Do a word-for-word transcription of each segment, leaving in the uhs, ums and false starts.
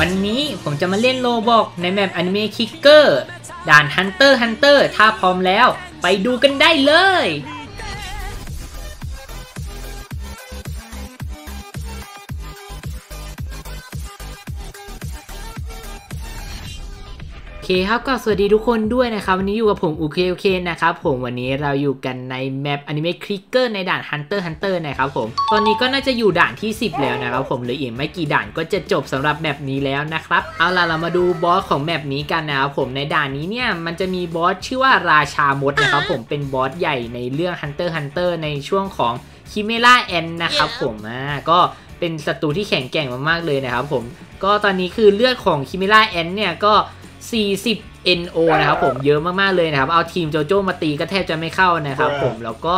วันนี้ผมจะมาเล่นโรบอกในแมปอนิเมะคิกเกอร์ด่าน Hunter x Hunter ถ้าพร้อมแล้วไปดูกันได้เลยโอเคครับก็สวัสดีทุกคนด้วยนะครับวันนี้อยู่กับผมโอเคโอเคนะครับผมวันนี้เราอยู่กันในแมปอนิเมะคิกเกอร์ในด่าน Hunter x Hunter นะครับผมตอนนี้ก็น่าจะอยู่ด่านที่สิบแล้วนะครับผมเหลืออีกไม่กี่ด่านก็จะจบสำหรับแมปนี้แล้วนะครับเอาล่ะเรามาดูบอสของแมปนี้กันนะครับผมในด่านนี้เนี่ยมันจะมีบอสชื่อว่าราชามดนะครับผมเป็นบอสใหญ่ในเรื่อง Hunter x Hunter ในช่วงของคิเมร่าแอนนะครับผมอ่าก็เป็นศัตรูที่แข็งแกร่งมากๆเลยนะครับผมก็ตอนนี้คือเลือดของคิเมร่าแอนเนี่ยก็สี่สิบ เอ็น โอ นะครับผมเยอะมากๆเลยนะครับเอาทีมโจโจ้มาตีก็แทบจะไม่เข้านะครับผมแล้วก็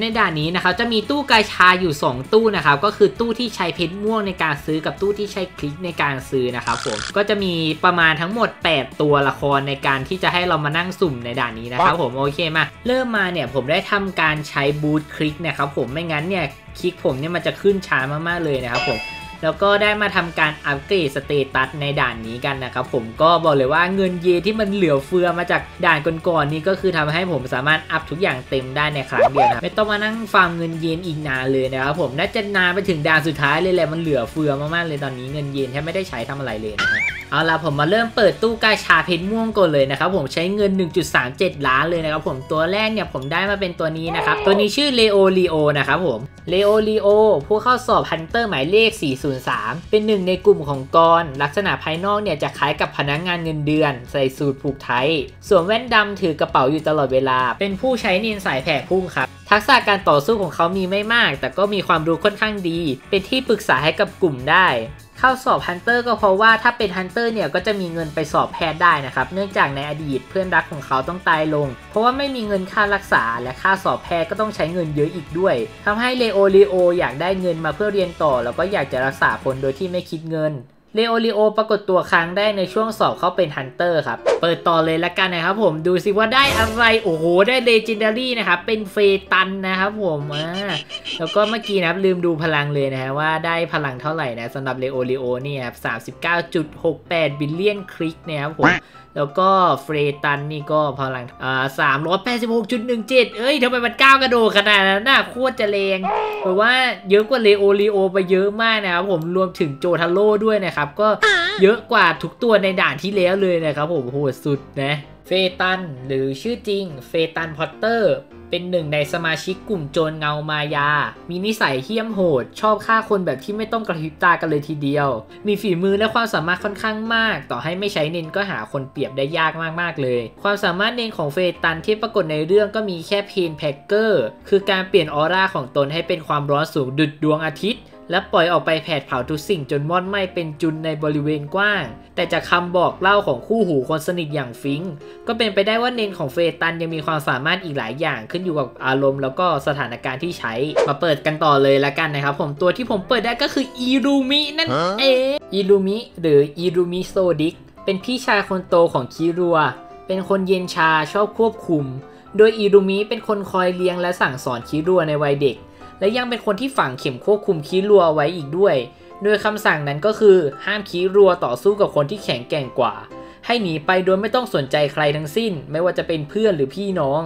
ในด่านนี้นะครับจะมีตู้กาชาอยู่สองตู้นะครับก็คือตู้ที่ใช้เพชรม่วงในการซื้อกับตู้ที่ใช้คลิกในการซื้อนะครับผมก็จะมีประมาณทั้งหมดแปดตัวละครในการที่จะให้เรามานั่งสุ่มในด่านนี้นะครับผมโอเคมาเริ่มมาเนี่ยผมได้ทำการใช้บูทคลิกนะครับผมไม่งั้นเนี่ยคลิกผมเนี่ยมันจะขึ้นช้ามากๆเลยนะครับผมแล้วก็ได้มาทำการอัปเกรดสเตตัสในด่านนี้กันนะครับผมก็บอกเลยว่าเงินเยที่มันเหลือเฟือมาจากด่านก่อนๆนี้ก็คือทำให้ผมสามารถอัพทุกอย่างเต็มได้ในครั้งเดียวนะไม่ต้องมานั่งฟาร์มเงินเยอีกนานเลยนะครับผมน่าจะนานไปถึงด่านสุดท้ายเลยแหละมันเหลือเฟือมากๆเลยตอนนี้เงินเยแทบไม่ได้ใช้ทำอะไรเลยนะครับเอาล่ะผมมาเริ่มเปิดตู้กาชาเพชรม่วงก่อนเลยนะครับผมใช้เงิน หนึ่งจุดสามเจ็ด ล้านเลยนะครับผมตัวแรกเนี่ยผมได้มาเป็นตัวนี้นะครับตัวนี้ชื่อเลโอลีโอนะครับผมเลโอลีโอผู้เข้าสอบฮันเตอร์หมายเลขสี่ศูนย์สามเป็นหนึ่งในกลุ่มของกรลักษณะภายนอกเนี่ยจะคล้ายกับพนักงานเงินเดือนใส่สูทผูกไทสวมแว่นดำถือกระเป๋าอยู่ตลอดเวลาเป็นผู้ใช้นินสายแผ่พุ่งครับทักษะการต่อสู้ของเขามีไม่มากแต่ก็มีความรู้ค่อนข้างดีเป็นที่ปรึกษาให้กับกลุ่มได้เข้าสอบฮันเตอร์ก็เพราะว่าถ้าเป็นฮันเตอร์เนี่ยก็จะมีเงินไปสอบแพทย์ได้นะครับเนื่องจากในอดีตเพื่อนรักของเขาต้องตายลงเพราะว่าไม่มีเงินค่ารักษาและค่าสอบแพทย์ก็ต้องใช้เงินเยอะอีกด้วยทำให้เลโอลีโออยากได้เงินมาเพื่อเรียนต่อแล้วก็อยากจะรักษาคนโดยที่ไม่คิดเงินเลโอลีโอปรากฏตัวครั้งแรกในช่วงสอบเขาเป็นฮันเตอร์ครับเปิดต่อเลยละกันนะครับผมดูสิว่าได้อะไรโอ้โหได้เลเจนดารี่นะครับเป็นเฟตันนะครับผมอ่าแล้วก็เมื่อกี้นะครับลืมดูพลังเลยนะฮะว่าได้พลังเท่าไหร่นะสำหรับเลโอลีโอนี่ครับสามสิบเก้าจุดหกแปดบิลเลียนคลิกนะครับผมแล้วก็เฟตันนี่ก็พลังอ่าสามร้อยแปดสิบหกจุดหนึ่งเจ็ดเอ้ยทำไมมันก้าวกระโดดขนาดนั้นน่ะโคตรจะแรงเพราะว่าเยอะกว่าเลโอลีโอไปเยอะมากนะครับผมรวมถึงโจทาโร่ด้วยนะครับก็เยอะกว่าทุกตัวในด่านที่แล้วเลยนะครับผมโหดสุดนะเฟตันหรือชื่อจริงเฟตันพอตเตอร์เป็นหนึ่งในสมาชิกกลุ่มโจรเงามายามีนิสัยเหี้ยมโหดชอบฆ่าคนแบบที่ไม่ต้องกระพริบตากันเลยทีเดียวมีฝีมือและความสามารถค่อนข้างมากต่อให้ไม่ใช้เน้นก็หาคนเปรียบได้ยากมากๆเลยความสามารถเน้นของเฟตันที่ปรากฏในเรื่องก็มีแค่เพนแพ็กเกอร์คือการเปลี่ยนออร่าของตนให้เป็นความร้อนสูงดุจดวงอาทิตย์และปล่อยออกไปแผดเผาทุกสิ่งจนมอดไหม้เป็นจุนในบริเวณกว้างแต่จากคำบอกเล่าของคู่หูคนสนิทอย่างฟิงก์ก็เป็นไปได้ว่าเนนของเฟตันยังมีความสามารถอีกหลายอย่างขึ้นอยู่กับอารมณ์แล้วก็สถานการณ์ที่ใช้มาเปิดกันต่อเลยละกันนะครับผมตัวที่ผมเปิดได้ก็คืออิรุมินั่นเองอิรุมิหรืออิรุมิโซดิกเป็นพี่ชายคนโตของคิรัวเป็นคนเย็นชาชอบควบคุมโดยอิรุมิเป็นคนคอยเลี้ยงและสั่งสอนคิรัวในวัยเด็กและยังเป็นคนที่ฝังเข็มควบคุมคิรัวไว้อีกด้วยโดยคำสั่งนั้นก็คือห้ามคิรัวต่อสู้กับคนที่แข็งแกร่งกว่าให้หนีไปโดยไม่ต้องสนใจใครทั้งสิ้นไม่ว่าจะเป็นเพื่อนหรือพี่น้อง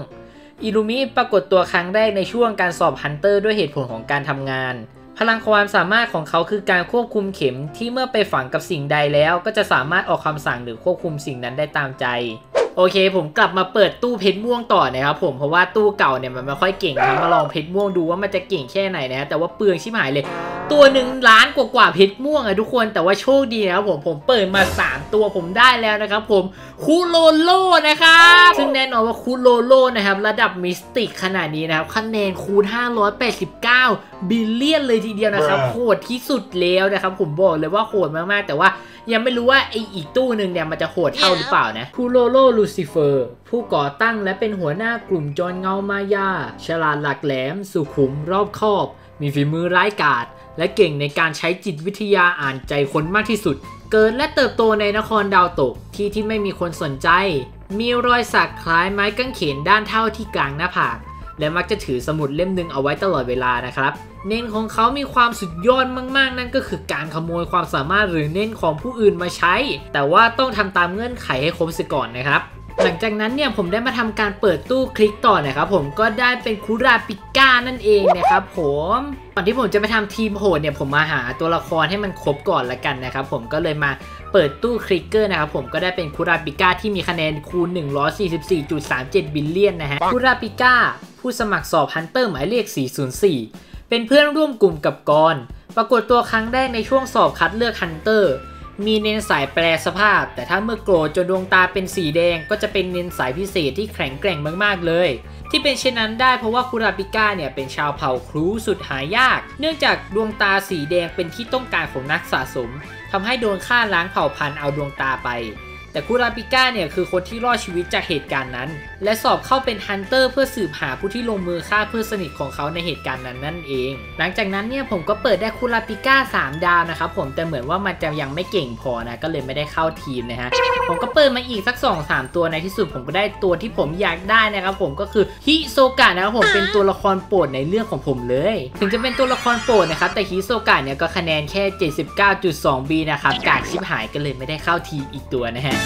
อิรุมิปรากฏตัวครั้งแรกในช่วงการสอบฮันเตอร์ด้วยเหตุผลของการทำงานพลังความสามารถของเขาคือการควบคุมเข็มที่เมื่อไปฝังกับสิ่งใดแล้วก็จะสามารถออกคำสั่งหรือควบคุมสิ่งนั้นได้ตามใจโอเคผมกลับมาเปิดตู้เพชรม่วงต่อนะครับผมเพราะว่าตู้เก่าเนี่ยมันไม่ค่อยเก่งนะมาลองเพชรม่วงดูว่ามันจะเก่งแค่ไหนนะแต่ว่าเปลืองชิบหายเลยตัวหนึ่งล้านกว่ากว่าเพชรม่วงอะทุกคนแต่ว่าโชคดีนะครับผมผมเปิดมาสามตัวผมได้แล้วนะครับผมคูโรโร่นะครับซึ่งแน่นอนว่าคูโรโร่นะครับระดับมิสติกขนาดนี้นะครับคะแนนคูณห้าร้อยแปดสิบเก้าบิลเลียนเลยทีเดียวนะครับโหดที่สุดแล้วนะครับผมบอกเลยว่าโหดมากๆแต่ว่ายังไม่รู้ว่าไออีกตู้หนึ่งเนี่ยมันจะโหดเท่าหรือเปล่านะคูโรโร่ลูซิเฟอร์ผู้ก่อตั้งและเป็นหัวหน้ากลุ่มโจรเงามายาฉลาดหลักแหลมสุขุมรอบคอบมีฝีมือร้ายกาจและเก่งในการใช้จิตวิทยาอ่านใจคนมากที่สุดเกิดและเติบโตในนครดาวตกที่ที่ไม่มีคนสนใจมีรอยสักคล้ายไม้กางเขนด้านเท่าที่กลางหน้าผาก และมักจะถือสมุดเล่มหนึ่งเอาไว้ตลอดเวลานะครับเน้นของเขามีความสุดยอดมากๆนั่นก็คือการขโมยความสามารถหรือเน้นของผู้อื่นมาใช้แต่ว่าต้องทำตามเงื่อนไขให้ครบซะก่อนนะครับหลังจากนั้นเนี่ยผมได้มาทำการเปิดตู้คลิกต่อนะครับผมก็ได้เป็นคุราปิก้านั่นเองนะครับผมก่อนที่ผมจะไปทำทีมโหดเนี่ยผมมาหาตัวละครให้มันครบก่อนละกันนะครับผมก็เลยมาเปิดตู้คลิกเกอร์นะครับผมก็ได้เป็นคุราปิก้าที่มีคะแนนคูณ หนึ่งร้อยสี่สิบสี่จุดสามเจ็ด บิลเลียนนะฮะคุราปิก้าผู้สมัครสอบฮันเตอร์หมายเลขสี่ศูนย์สี่เป็นเพื่อนร่วมกลุ่มกับกรปรากฏตัวครั้งแรกในช่วงสอบคัดเลือกฮันเตอร์มีเน้นสายแปรสภาพแต่ถ้าเมื่อโกรธจนดวงตาเป็นสีแดงก็จะเป็นเน้นสายพิเศษที่แข็งแกร่งมากๆเลยที่เป็นเช่นนั้นได้เพราะว่าคุราปิก้าเนี่ยเป็นชาวเผ่าครูสุดหายากเนื่องจากดวงตาสีแดงเป็นที่ต้องการของนักสะสมทำให้โดนฆ่าล้างเผ่าพันธุ์เอาดวงตาไปแต่คุราปิก้าเนี่ยคือคนที่รอดชีวิตจากเหตุการณ์นั้นและสอบเข้าเป็นฮันเตอร์เพื่อสืบหาผู้ที่ลงมือฆ่าเพื่อนสนิทของเขาในเหตุการณ์นั้นนั่นเองหลังจากนั้นเนี่ยผมก็เปิดได้คุราปิก้าสามดาวนะครับผมแต่เหมือนว่ามันจะยังไม่เก่งพอนะก็เลยไม่ได้เข้าทีมนะฮะผมก็เปิดมาอีกสัก สองถึงสาม ตัวในที่สุดผมก็ได้ตัวที่ผมอยากได้นะครับผมก็คือฮิโซกะนะครับผมเป็นตัวละครโปรดในเรื่องของผมเลยถึงจะเป็นตัวละครโปรดนะครับแต่ฮิโซกะเนี่ยก็คะแนนแค่ เจ็ดสิบเก้าจุดสอง บีนะครับกากชิบหายก็เลยไม่ได้เข้าทีมอีกตัวนะฮะ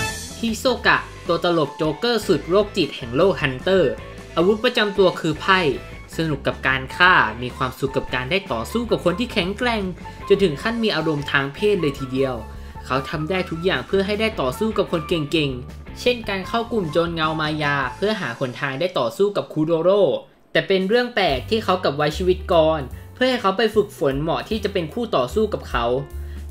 ฮิโซกะตัวตลกโจ๊กเกอร์สุดโรคจิตแห่งโลกฮันเตอร์อาวุธประจำตัวคือไพ่สนุกกับการฆ่ามีความสุขกับการได้ต่อสู้กับคนที่แข็งแกร่งจนถึงขั้นมีอารมณ์ทางเพศเลยทีเดียวเขาทำได้ทุกอย่างเพื่อให้ได้ต่อสู้กับคนเก่งๆเช่นการเข้ากลุ่มโจรเงามายาเพื่อหาหนทางได้ต่อสู้กับคูโดโร่แต่เป็นเรื่องแปลกที่เขากับไว้ชีวิตกรเพื่อให้เขาไปฝึกฝนเหมาะที่จะเป็นคู่ต่อสู้กับเขา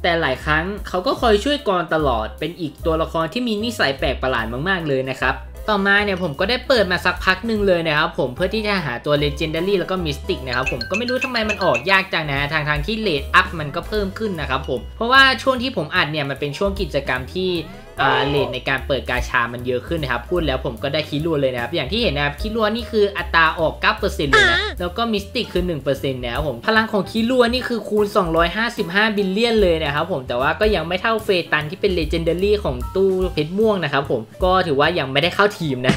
แต่หลายครั้งเขาก็คอยช่วยกรตลอดเป็นอีกตัวละครที่มีนิสัยแปลกประหลาดมากๆเลยนะครับต่อมาเนี่ยผมก็ได้เปิดมาสักพักหนึ่งเลยนะครับผมเพื่อที่จะหาตัว Legendary แล้วก็ Mystic นะครับผมก็ไม่รู้ทำไมมันออกยากจังนะทางทางที่เลทอัพมันก็เพิ่มขึ้นนะครับผมเพราะว่าช่วงที่ผมอัดเนี่ยมันเป็นช่วงกิจกรรมที่เลทในการเปิดกาชามันเยอะขึ้นนะครับพูดแล้วผมก็ได้คิรัวเลยนะครับอย่างที่เห็นนะครับคิรัวนี่คืออัตราออก เก้าเปอร์เซ็นต์ เลยนะแล้วก็มิสติกคือ หนึ่งเปอร์เซ็นต์ นะครับผมพลังของคิรัวนี่คือคูณสองร้อยห้าสิบห้าบิลเลียนเลยนะครับผมแต่ว่าก็ยังไม่เท่าเฟตันที่เป็นเลเจนดารี่ของตู้เพชรม่วงนะครับผมก็ถือว่ายังไม่ได้เข้าทีมนะ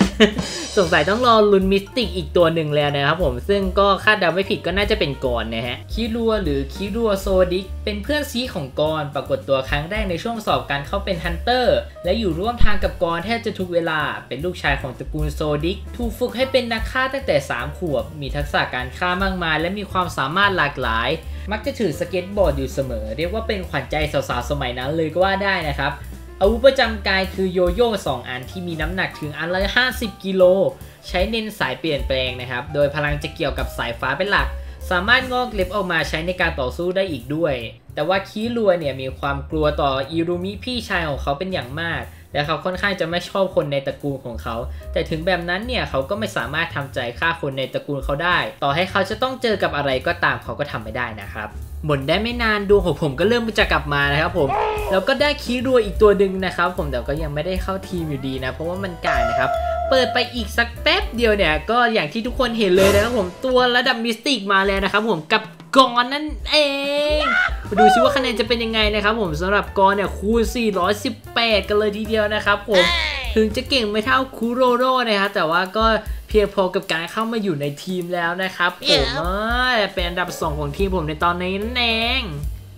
สงสัยต้องรอลุ้นมิสติกอีกตัวหนึ่งแล้วนะครับผมซึ่งก็คาดเดาไม่ผิดก็น่าจะเป็นกรนะฮะคิรัวหรือคิรัวโซดิกเป็นเพื่อนซีของกรปรากฏตัวครั้งแรกในช่วงสอบการเข้าเป็นฮันเตอร์และอยู่ร่วมทางกับกรแทบจะทุกเวลาเป็นลูกชายของตระกูลโซดิกถูกฝึกให้เป็นนักฆ่าตั้งแต่สามขวบมีทักษะการฆ่ามากมายและมีความสามารถหลากหลายมักจะถือสเก็ตบอร์ดอยู่เสมอเรียกว่าเป็นขวัญใจสาวๆสมัยนั้นเลยก็ว่าได้นะครับอาวุธประจำกายคือโยโย่สองอันที่มีน้ำหนักถึงอันละห้าสิบกิโลใช้เน้นสายเปลี่ยนแปลงนะครับโดยพลังจะเกี่ยวกับสายฟ้าเป็นหลักสามารถงอกเล็บออกมาใช้ในการต่อสู้ได้อีกด้วยแต่ว่าคิรัวเนี่ยมีความกลัวต่ออิรุมิพี่ชายของเขาเป็นอย่างมากและเขาค่อนข้างจะไม่ชอบคนในตระกูลของเขาแต่ถึงแบบนั้นเนี่ยเขาก็ไม่สามารถทำใจฆ่าคนในตระกูลเขาได้ต่อให้เขาจะต้องเจอกับอะไรก็ตามเขาก็ทำไม่ได้นะครับหมดได้ไม่นานดวงของผมก็เริ่มจะกลับมานะครับผมแล้วก็ได้คิรัวอีกตัวหนึ่งนะครับผมแต่ก็ยังไม่ได้เข้าทีมอยู่ดีนะเพราะว่ามันกากนะครับเปิดไปอีกสักแป๊บเดียวเนี่ยก็อย่างที่ทุกคนเห็นเลยนะครับผมตัวระดับมิสติกมาแล้วนะครับผมกับกรนั่นเองดูซิว่าคะแนนจะเป็นยังไงนะครับผมสำหรับกรเนี่ยคูณสี่ร้อยสิบแปดกันเลยทีเดียวนะครับผมถึงจะเก่งไม่เท่าคุโรโร่นะครับแต่ว่าก็เพียงพอกับการเข้ามาอยู่ในทีมแล้วนะครับผมเป็นอันดับสองของทีมผมในตอนนี้นั่นเอง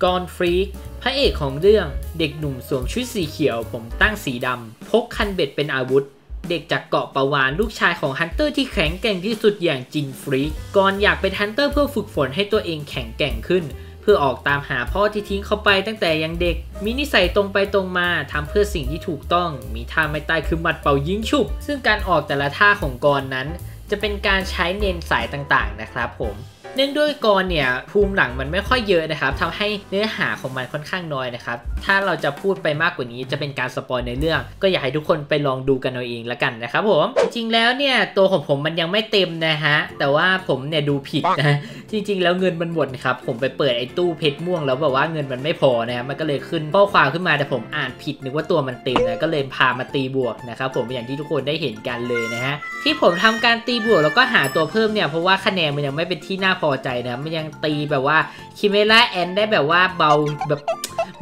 กรฟรีกพระเอกของเรื่องเด็กหนุ่มสวมชุดสีเขียวผมตั้งสีดำพกคันเบ็ดเป็นอาวุธเด็กจากเกาะปะวานลูกชายของฮันเตอร์ที่แข็งแกร่งที่สุดอย่างจินฟรีกกรอยากเป็นฮันเตอร์เพื่อฝึกฝนให้ตัวเองแข็งแกร่งขึ้นเพื่อออกตามหาพ่อที่ทิ้งเขาไปตั้งแต่ยังเด็กมีนิสัยตรงไปตรงมาทำเพื่อสิ่งที่ถูกต้องมีท่าไม่ตายคือหมัดเป่ายิงฉุบซึ่งการออกแต่ละท่าของกรนั้นจะเป็นการใช้เน้นสายต่างๆนะครับผมเนื่องด้วยกรเนี่ยภูมิหลังมันไม่ค่อยเยอะนะครับทำให้เนื้อหาของมันค่อนข้างน้อยนะครับถ้าเราจะพูดไปมากกว่านี้จะเป็นการสปอยในเรื่องก็อยากให้ทุกคนไปลองดูกันเอาเองละกันนะครับผมจริงแล้วเนี่ยตัวของผมมันยังไม่เต็มนะฮะแต่ว่าผมเนี่ยดูผิดนะจริงๆแล้วเงินมันหมดครับผมไปเปิดไอ้ตู้เพชรม่วงแล้วบอกว่าเงินมันไม่พอนะมันก็เลยขึ้นข้อความขึ้นมาแต่ผมอ่านผิดนึกว่าตัวมันเต็มนะก็เลยพามาตีบวกนะครับผมอย่างที่ทุกคนได้เห็นกันเลยนะฮะที่ผมทำการตีบวกแล้วก็หาตัวเพิ่มเนี่ยเพราะว่าคะแนนมันยังไม่เป็นที่น่าพอใจนะมันยังตีแบบว่าคิเมร่าแอนได้แบบว่าเบาแบบ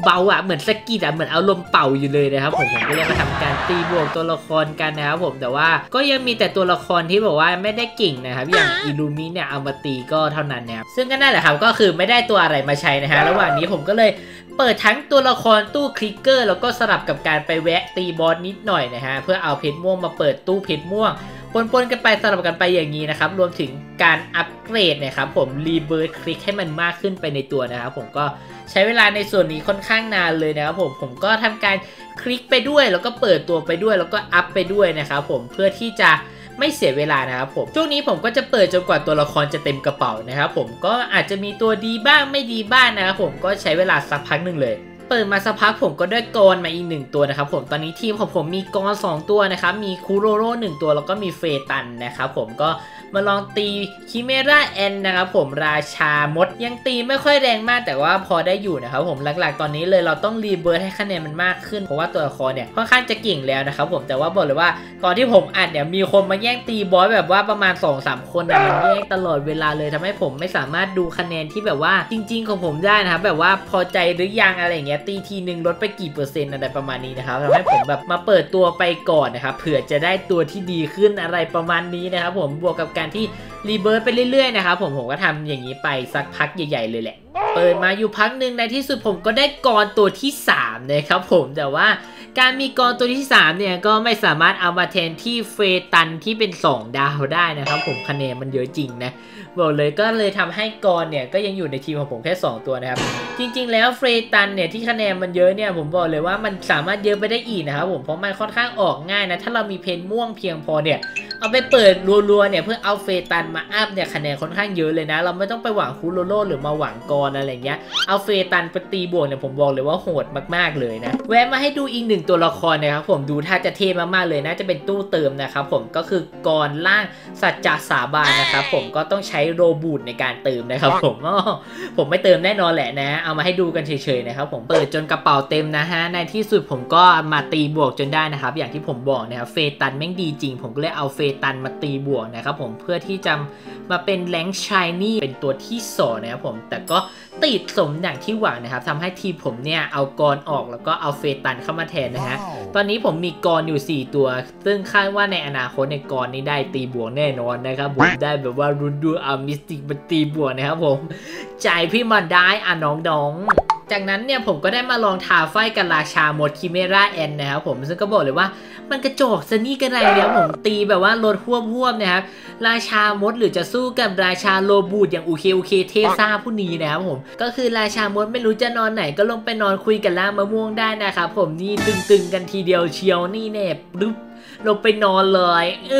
เบาอ่ะเหมือนสกีดอ่ะเหมือนเอาลมเป่าอยู่เลยนะครับผมผมก็ยังมาทำการตีบวกตัวละครกันนะครับผมแต่ว่าก็ยังมีแต่ตัวละครที่บอกว่าไม่ได้เก่งนะครับอย่างอิลูมิเนี่ยเอามาตีก็เท่านั้นนะครับซึ่งก็นั่นแหละครับก็คือไม่ได้ตัวอะไรมาใช้นะฮะระหว่างนี้ผมก็เลยเปิดทั้งตัวละครตู้คลิกเกอร์แล้วก็สลับกับการไปแวะตีบอสนิดหน่อยนะฮะเพื่อเอาเพชรม่วงมาเปิดตู้เพชรม่วงปนๆกันไปสลับกันไปอย่างนี้นะครับรวมถึงการอัปเกรดนะครับผมรีเบิร์ตคลิกให้มันมากขึ้นไปในตัวนะครับผมก็ใช้เวลาในส่วนนี้ค่อนข้างนานเลยนะครับผมผมก็ทำการคลิกไปด้วยแล้วก็เปิดตัวไปด้วยแล้วก็อัพไปด้วยนะครับผมเพื่อที่จะไม่เสียเวลานะครับผมช่วงนี้ผมก็จะเปิดจนกว่าตัวละครจะเต็มกระเป๋านะครับผมก็อาจจะมีตัวดีบ้างไม่ดีบ้างนะครับผมก็ใช้เวลาสักพักหนึ่งเลยเปิดมาสักพักผมก็ได้กรมาอีกหนึ่งตัวนะครับผมตอนนี้ทีมของผมมีกรสองตัวนะครับมีคูโรโร่หนึ่งตัวแล้วก็มีเฟตันนะครับผมก็มาลองตีคิเมร่าแอนนะครับผมราชามดยังตีไม่ค่อยแรงมากแต่ว่าพอได้อยู่นะครับผมหลักๆตอนนี้เลยเราต้องรีเบิร์ตให้คะแนนมันมากขึ้นเพราะว่าตัวละครเนี่ยค่อนข้างจะเก่งแล้วนะครับผมแต่ว่าบอกเลยว่าตอนที่ผมอัดเนี่ยมีคนมาแย่งตีบอสแบบว่าประมาณ สองถึงสาม คนเนี่ยมันแย่งตลอดเวลาเลยทำให้ผมไม่สามารถดูคะแนนที่แบบว่าจริงๆของผมได้นะครับแบบว่าพอใจหรือยังอะไรอย่างเงี้ยตีทีนึงลดไปกี่เปอร์เซ็นต์อะไรประมาณนี้นะครับทำให้ผมแบบมาเปิดตัวไปก่อนนะครับเผื่อจะได้ตัวที่ดีขึ้นอะไรประมาณนี้นะครับผมบวกกับการที่รีเบิร์ตไปเรื่อยๆนะครับผมผมก็ทำอย่างนี้ไปสักพักใหญ่ๆเลยแหละเปิดมาอยู่พักหนึ่งในที่สุดผมก็ได้กรตัวที่สามนะครับผมแต่ว่าการมีกรตัวที่สามเนี่ยก็ไม่สามารถเอามาแทนที่เฟตันที่เป็นสองดาวได้นะครับผมคะแนนมันเยอะจริงนะบอกเลยก็เลยทำให้กรเนี่ยก็ยังอยู่ในทีมของผมแค่สองตัวนะครับจริงๆแล้วเฟตันเนี่ยที่คะแนนมันเยอะเนี่ยผมบอกเลยว่ามันสามารถเยอะไปได้อีกนะครับผมเพราะมันค่อนข้างออกง่ายนะถ้าเรามีเพนม่วงเพียงพอเนี่ยเอาไปเปิดรัวๆเนี่ยเพื่อเอาเฟตันมาอัพเนี่ยคะแนนค่อนข้างเยอะเลยนะเราไม่ต้องไปหวังคูโรโร่หรือมาหวังกรอะไรเงี้ยเอาเฟตันไปตีบวกเนี่ยผมบอกเลยว่าโหดมากๆเลยนะแวะมาให้ดูอีกหนึ่งตัวละครนะครับผมดูถ้าจะเท่มากๆเลยน่าจะเป็นตู้เติมนะครับผมก็คือกรล่างสัจจสาบานนะครับผมก็ต้องใช้โรบูตในการเติมนะครับผมผมไม่เติมแน่นอนแหละนะเอามาให้ดูกันเฉยๆนะครับผมเปิดจนกระเป๋าเต็มนะฮะในที่สุดผมก็มาตีบวกจนได้นะครับอย่างที่ผมบอกนะครับเฟตันแม่งดีจริงผมก็เลยเอาเฟตันมาตีบวกนะครับผมเพื่อที่จะมาเป็นแรงชายนี่เป็นตัวที่สองนะครับผมแต่ก็ติดสมอย่างที่หวังนะครับทำให้ทีผมเนี่ยเอากรออกแล้วก็เอาเฟตันเข้ามาแทนนะฮะ Wow. ตอนนี้ผมมีกรอยู่สี่ตัวซึ่งคาดว่าในอนาคตในกรนี้ได้ตีบวกแน่นอนนะครับผมได้แบบว่ารุนดูอามิสติกมาตีบวกนะครับผมใจพี่มาได้อ่ะน้องๆจากนั้นเนี่ยผมก็ได้มาลองทาไฟกับราชาหมดคิเมร่าแอนนะครับผมซึ่งก็บอกเลยว่ามันกระจอกซะนี่กันไรแล้วผมตีแบบว่าลดหัวหัวนะครับราชามดหรือจะสู้กับราชาโลบูดอย่างโอเคโอเคเทซ่าผู้นี้นะครับผมก็คือราชามดไม่รู้จะนอนไหนก็ลงไปนอนคุยกันล่างมะม่วงได้นะครับผมนี่ตึงๆกันทีเดียวเชียวนี่แน่ปึ๊บลงไปนอนเลยเอ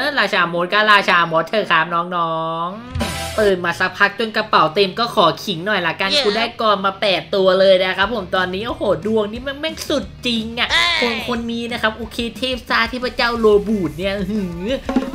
อราชามดก็ราชามดเธอครับน้องๆเปิดมาสักพักจนกระเป๋าเต็มก็ขอขิงหน่อยละกัน yeah. กูได้กรมาแปดตัวเลยนะครับผมตอนนี้โอ้โหดวงนี่แม่งสุดจริงอะ่ะ hey. คนคนนี้นะครับโอเคเทพซาที่พระเจ้าโลบูดเนี่ยหือ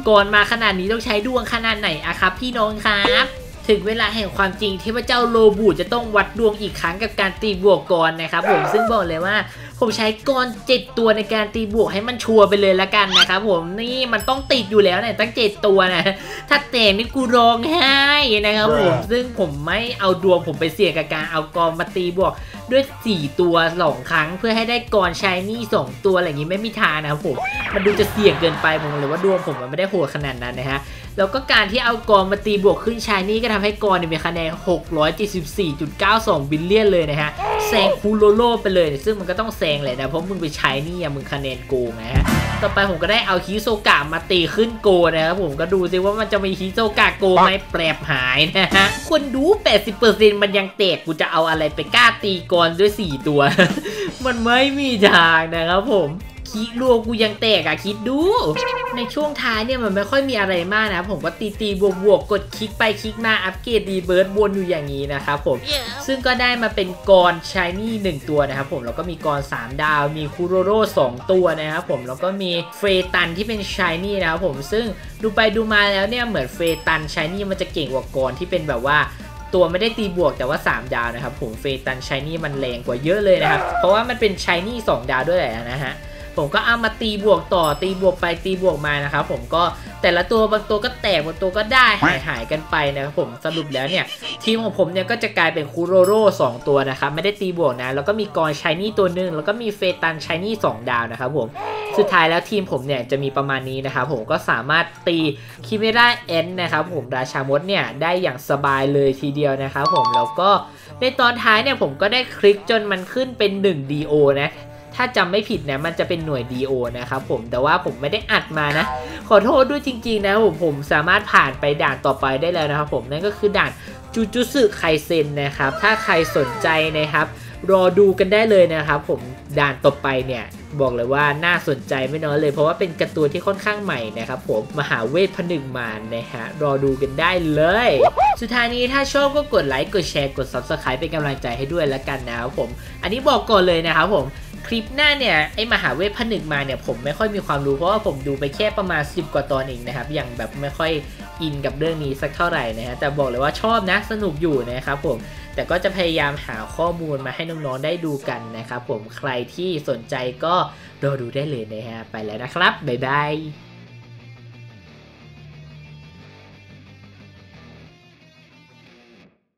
กรมาขนาดนี้ต้องใช้ดวงขนาดไหนอะครับพี่น้องครับถึงเวลาแห่งความจริงเทพเจ้าโลบูดจะต้องวัดดวงอีกครั้งกับการตีบวกกรนะครับผมซึ่งบอกเลยว่าผมใช้กรเจ็ดตัวในการตีบวกให้มันชัวร์ไปเลยละกันนะครับผมนี่มันต้องติดอยู่แล้วเนี่ยตั้งเจ็ดตัวนะถ้าเตะนี่กูร้องไห้นะครับผมซึ่งผมไม่เอาดวงผมไปเสี่ยงกับการเอากรมาตีบวกด้วยสี่ตัวสองครั้งเพื่อให้ได้กรชายนี่สองตัวอะไรอย่างนี้ไม่มีทางนะครับผมมันดูจะเสี่ยงเกินไปผมเลยว่าดวงผมมันไม่ได้โหดขนาดนั้นนะฮะแล้วก็การที่เอากรมาตีบวกขึ้นชายนี่ก็ทำให้กรมีคะแนน หกร้อยเจ็ดสิบสี่จุดเก้าสอง บิลเลียนเลยนะฮะแซงคูโรโร่ไปเลยซึ่งมันก็ต้องแซงเลยนะเพราะมึงไปใช้นี่อะมึงคะแนนโกงนะฮะต่อไปผมก็ได้เอาฮิโซกะมาตีขึ้นโกนะครับผมก็ดูซิว่ามันจะมีฮิโซกะโกไหมแปรบหายนะฮะคนดู แปดสิบเปอร์เซ็นต์ มันยังเตะกูจะเอาอะไรไปกล้าตีกรด้วยสี่ตัว มันไม่มีทางนะครับผมคิดรัวกูยังแตกอะคิดดูในช่วงท้ายเนี่ยมันไม่ค่อยมีอะไรมากนะผมก็ตีตีบวกบวกกดคลิกไปคลิกมาอัปเกรดรีเบิร์ตวนอยู่อย่างนี้นะครับผม yeah. ซึ่งก็ได้มาเป็นกรชายนี่หนึ่งตัวนะครับผมแล้วก็มีกรสามดาวมีคูโรโร่สองตัวนะครับผมแล้วก็มีเฟตันที่เป็นชายนี่นะครับผมซึ่งดูไปดูมาแล้วเนี่ยเหมือนเฟตันชายนี่มันจะเก่งกว่ากรที่เป็นแบบว่าตัวไม่ได้ตีบวกแต่ว่าสามดาวนะครับผมเฟตันชายนี่มันแรงกว่าเยอะเลยนะครับ เพราะว่ามันเป็นชายนี่สองดาวด้วยนะฮะผมก็เอามาตีบวกต่อตีบวกไปตีบวกมานะครับผมก็ แต่ละตัวบางตัวก็แตกบางตัวก็ได้หายหายกันไปนะครับผมสรุปแล้วเนี่ยทีมของผมเนี่ยก็จะกลายเป็นคูโรโร่สองตัวนะครับไม่ได้ตีบวกนะแล้วก็มีกรชายนี่ตัวหนึ่งแล้วก็มีเฟตันชายนี่สองดาวนะครับผมสุดท้ายแล้วทีมผมเนี่ยจะมีประมาณนี้นะครับผมก็สามารถตีคิเมร่าเอ็นนะครับผมราชามดเนี่ยได้อย่างสบายเลยทีเดียวนะครับผมแล้วก็ในตอนท้ายเนี่ยผมก็ได้คลิกจนมันขึ้นเป็นหนึ่ง ดี โอ นะถ้าจำไม่ผิดนะมันจะเป็นหน่วย ดี โอ นะครับผมแต่ว่าผมไม่ได้อัดมานะขอโทษด้วยจริงๆนะผมผมสามารถผ่านไปด่านต่อไปได้แล้วนะครับผมนั่นก็คือด่านจูจูสึไคเซ็นนะครับถ้าใครสนใจนะครับรอดูกันได้เลยนะครับผมด่านต่อไปเนี่ยบอกเลยว่าน่าสนใจไม่น้อยเลยเพราะว่าเป็นการ์ตูนที่ค่อนข้างใหม่นะครับผมมหาเวทผนึกมารนะฮะรอดูกันได้เลยสุดท้ายนี้ถ้าชอบก็กดไลค์กดแชร์กด ซับสไครบ์ เป็นกำลังใจให้ด้วยแล้วกันนะครับผมอันนี้บอกก่อนเลยนะครับผมคลิปหน้าเนี่ยไอ้มหาเวทผนึกมาเนี่ยผมไม่ค่อยมีความรู้เพราะว่าผมดูไปแค่ประมาณสิบกว่าตอนเองนะครับอย่างแบบไม่ค่อยอินกับเรื่องนี้สักเท่าไหร่นะฮะแต่บอกเลยว่าชอบนะสนุกอยู่นะครับผมแต่ก็จะพยายามหาข้อมูลมาให้น้องๆได้ดูกันนะครับผมใครที่สนใจก็รอดูได้เลยนะฮะไปแล้วนะครับบ๊ายบาย